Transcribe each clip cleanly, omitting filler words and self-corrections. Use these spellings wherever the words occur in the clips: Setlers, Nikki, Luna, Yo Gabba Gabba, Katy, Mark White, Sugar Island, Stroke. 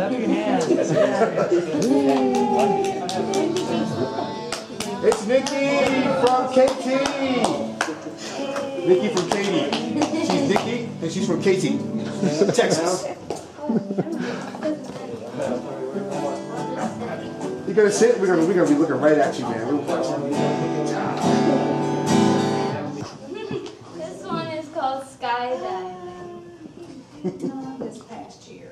Clap your hands. It's Nikki from Katy. Nikki from Katy. She's Nikki and she's from Katy, Texas. You gotta sit. We're gonna be looking right at you, man. We're watching. This one is called Skydiving. This past year.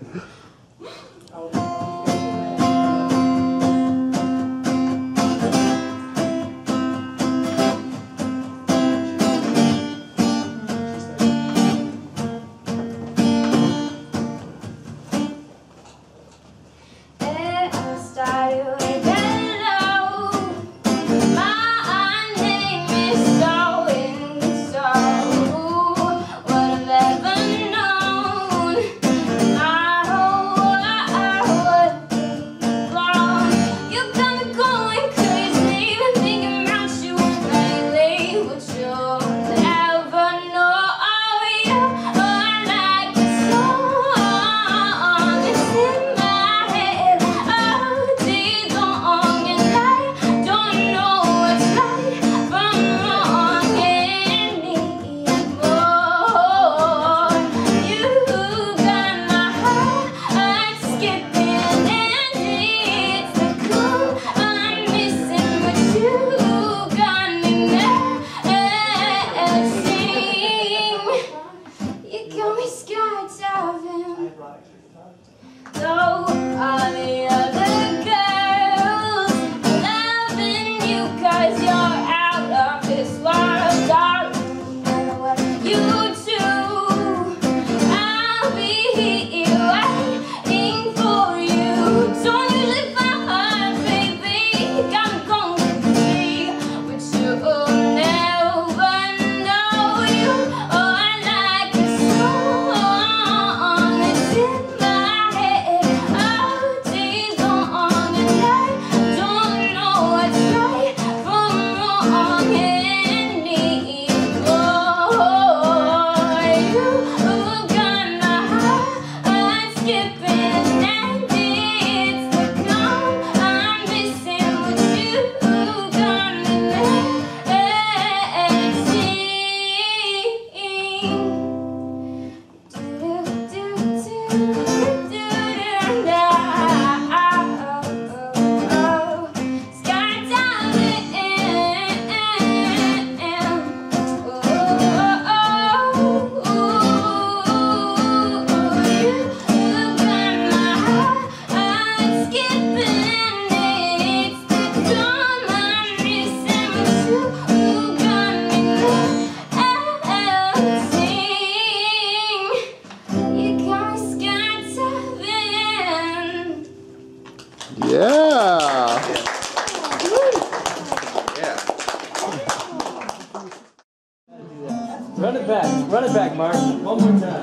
Run it back, Mark. One more time.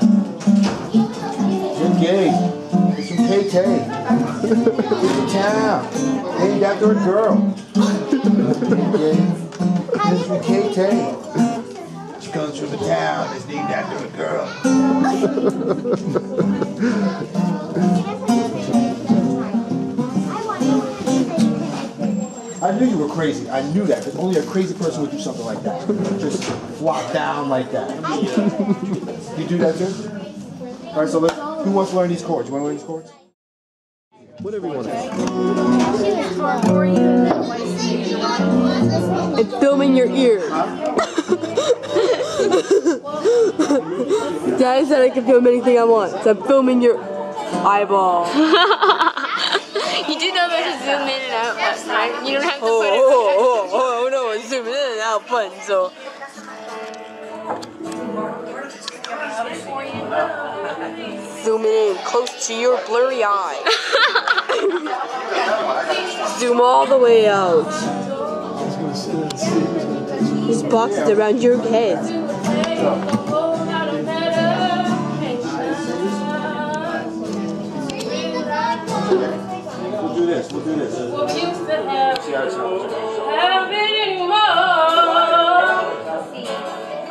Good game. It's from KK. It's a town. Named after a girl. It's from KK. She comes from a town that's named after a girl. I knew you were crazy. I knew that, because only a crazy person would do something like that. Just flop down like that. You do that too? All right, so who wants to learn these chords? You want to learn these chords? Whatever you want to do. It's filming your ears. Daddy said I could film anything I want, so I'm filming your eyeball. You do know there's a zoom in and out button, right? You don't have to put it. Oh no, it's zoom in and out button, so. Zoom in close to your blurry eye. Zoom all the way out. Just box it around your head. We'll do this. Well, we used to have anymore.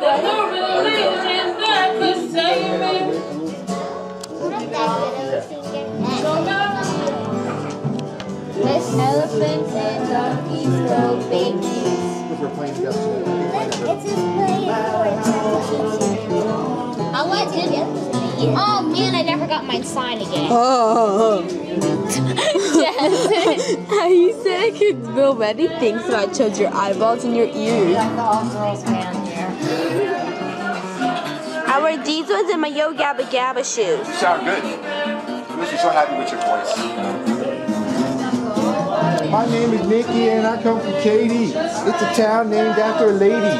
There's no religion that could save me. were playing together today. It's just playing. I was good yesterday. Oh man, I never got mine signed again. Oh. You said I could feel many things, so I chose your eyeballs and your ears. Yeah, all girls band here. I wear these ones in my Yo Gabba Gabba shoes. You sound good. You must be so happy with your voice. My name is Nikki and I come from Katy. It's a town named after a lady.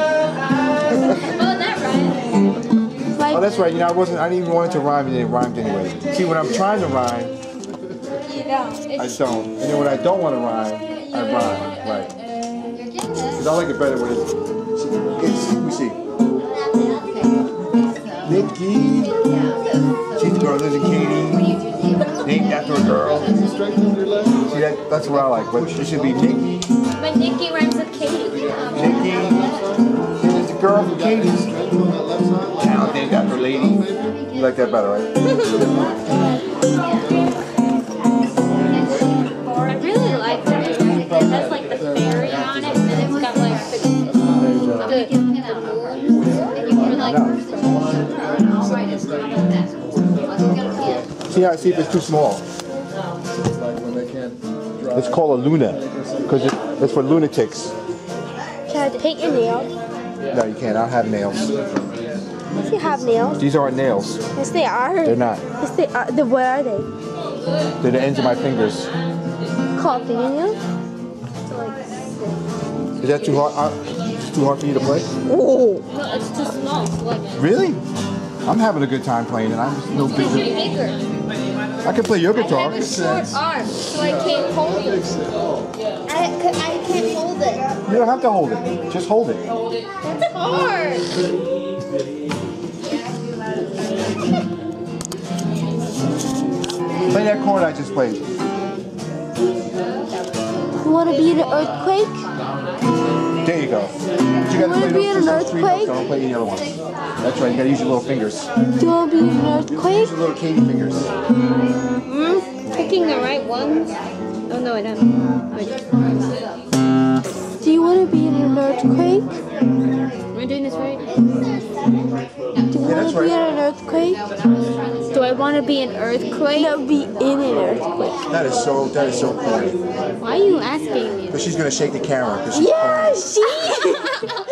Oh, that's right. You know, I didn't even want it to rhyme and it rhymed anyway. See, when I'm trying to rhyme, I don't. And then when I don't want to rhyme, I rhyme. Right. Because I like it better when it's let me see. Nikki, she's brother to Katy, named after a girl. See, that's what I like, but it should be Nikki. But Nikki rhymes with Katy. Nikki is the girl from Katy's town named after a lady. You like that better, right? I really like that. It has like the fairy on it, and then it's got like the... See if it's too small. It's called a Luna, because it's for lunatics. Can I paint your nails? No, you can't. I don't have nails. Yes, you have nails. These aren't nails. Yes, they are. They're not. Yes, they are. Then what are they? They're the ends of my fingers. Called fingernails? Is that too hard? It's too hard for you to play? Oh. No, it's too small. Really? I'm having a good time playing, and I'm just no bigger. I can play your guitar. I have a short arm, so I can't hold it. I can't hold it. You don't have to hold it. Just hold it. That's hard. Play that chord I just played. You want to be in an earthquake? There you go. You want to be in an earthquake? Don't play any other one. That's right, you gotta use your little fingers. Do you want to be an earthquake? Use your little Katy fingers. Picking the right ones? Oh no, I don't. Wait. Do you want to be in an earthquake? Am I doing this right? Do you want to be in an earthquake? Do I want to be an earthquake? No, be in an earthquake. That is so cool. Why are you asking me? But she's gonna shake the camera. Yeah, she.